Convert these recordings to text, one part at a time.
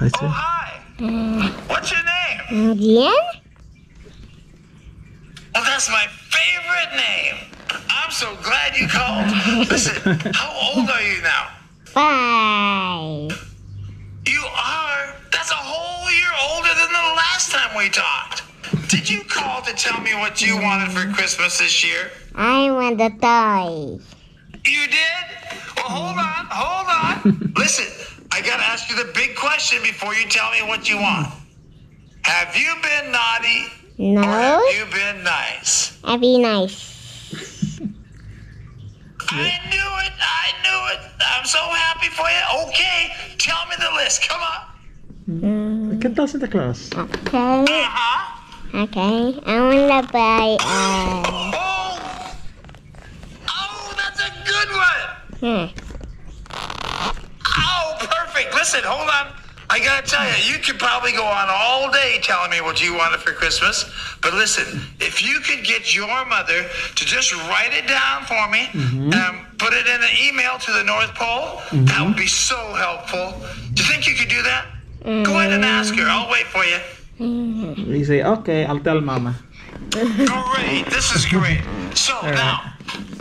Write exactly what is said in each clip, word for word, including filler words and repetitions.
I see. Oh, hi. Uh, What's your name? Again? Well, that's my favorite name. I'm so glad you called. Listen, how old are you now? Five. You are? That's a whole year older than the last time we talked. Did you call to tell me what you wanted for Christmas this year? I want a toy. You did? Well, hold on, hold on. Listen, I gotta ask you the big question before you tell me what you want. Have you been naughty? No. Or have you been nice? I've been nice. I knew it, I knew it. I'm so happy for you. Okay, tell me the list, come on. I can dance in the class. Okay. Uh-huh. Okay, I want to buy a... Uh... Oh! Oh, that's a good one! Hmm. Oh, perfect! Listen, hold on. I gotta tell you, you could probably go on all day telling me what you wanted for Christmas. But listen, if you could get your mother to just write it down for me, mm-hmm. and put it in an email to the North Pole, mm-hmm. that would be so helpful. Do you think you could do that? Mm-hmm. Go ahead and ask her. I'll wait for you. We say, okay, I'll tell Mama. Great, this is great. So right. now,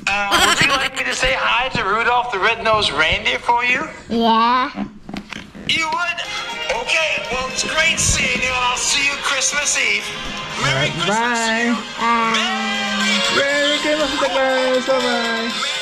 uh, would you like me to say hi to Rudolph the Red-Nosed Reindeer for you? Yeah. You would? Okay, well, it's great seeing you, and I'll see you Christmas Eve. Merry right, Christmas bye. to you. Bye. Merry Christmas, bye-bye.